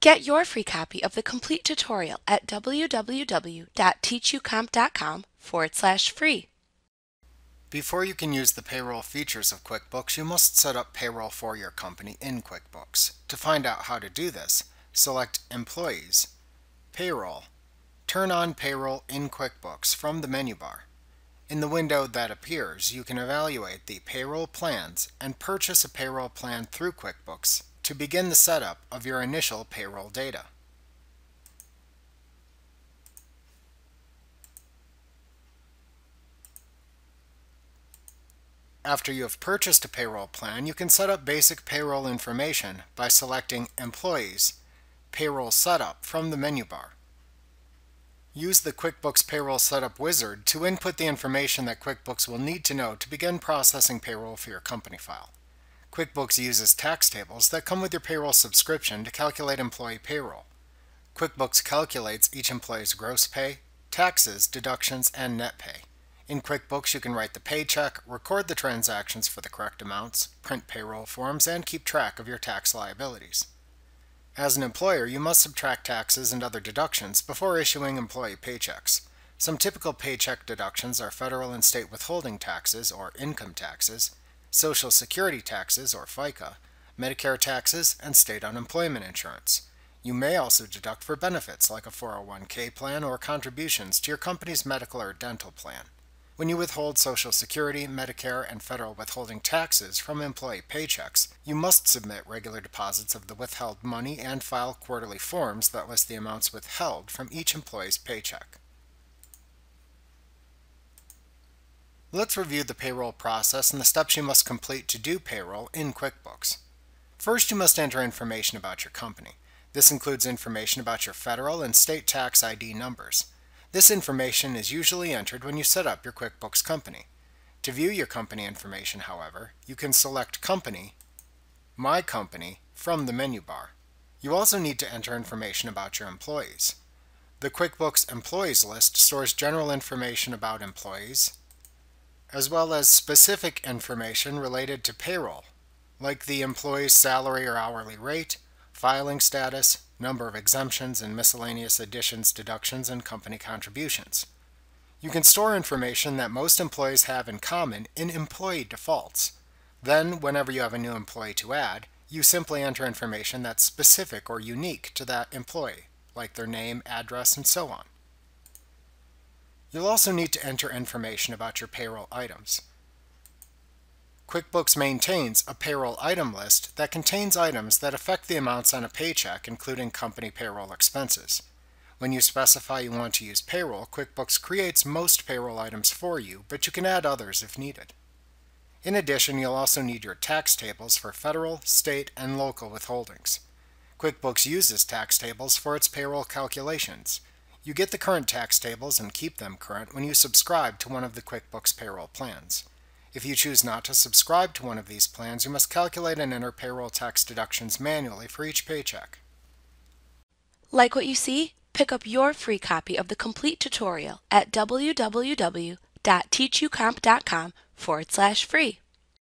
Get your free copy of the complete tutorial at www.teachucomp.com/free. Before you can use the payroll features of QuickBooks, you must set up payroll for your company in QuickBooks. To find out how to do this, select Employees, Payroll. Turn on Payroll in QuickBooks from the menu bar. In the window that appears, you can evaluate the payroll plans and purchase a payroll plan through QuickBooks to begin the setup of your initial payroll data. After you have purchased a payroll plan, you can set up basic payroll information by selecting Employees, Payroll Setup from the menu bar. Use the QuickBooks Payroll Setup Wizard to input the information that QuickBooks will need to know to begin processing payroll for your company file. QuickBooks uses tax tables that come with your payroll subscription to calculate employee payroll. QuickBooks calculates each employee's gross pay, taxes, deductions, and net pay. In QuickBooks, you can write the paycheck, record the transactions for the correct amounts, print payroll forms, and keep track of your tax liabilities. As an employer, you must subtract taxes and other deductions before issuing employee paychecks. Some typical paycheck deductions are federal and state withholding taxes, or income taxes, Social Security taxes, or FICA, Medicare taxes, and state unemployment insurance. You may also deduct for benefits like a 401k plan or contributions to your company's medical or dental plan. When you withhold Social Security, Medicare, and federal withholding taxes from employee paychecks, you must submit regular deposits of the withheld money and file quarterly forms that list the amounts withheld from each employee's paycheck. Let's review the payroll process and the steps you must complete to do payroll in QuickBooks. First, you must enter information about your company. This includes information about your federal and state tax ID numbers. This information is usually entered when you set up your QuickBooks company. To view your company information, however, you can select Company, My Company from the menu bar. You also need to enter information about your employees. The QuickBooks Employees list stores general information about employees, as well as specific information related to payroll, like the employee's salary or hourly rate, filing status, number of exemptions and miscellaneous additions, deductions, and company contributions. You can store information that most employees have in common in employee defaults. Then, whenever you have a new employee to add, you simply enter information that's specific or unique to that employee, like their name, address, and so on. You'll also need to enter information about your payroll items. QuickBooks maintains a payroll item list that contains items that affect the amounts on a paycheck, including company payroll expenses. When you specify you want to use payroll, QuickBooks creates most payroll items for you, but you can add others if needed. In addition, you'll also need your tax tables for federal, state, and local withholdings. QuickBooks uses tax tables for its payroll calculations. You get the current tax tables and keep them current when you subscribe to one of the QuickBooks payroll plans. If you choose not to subscribe to one of these plans, you must calculate and enter payroll tax deductions manually for each paycheck. Like what you see? Pick up your free copy of the complete tutorial at www.teachucomp.com/free.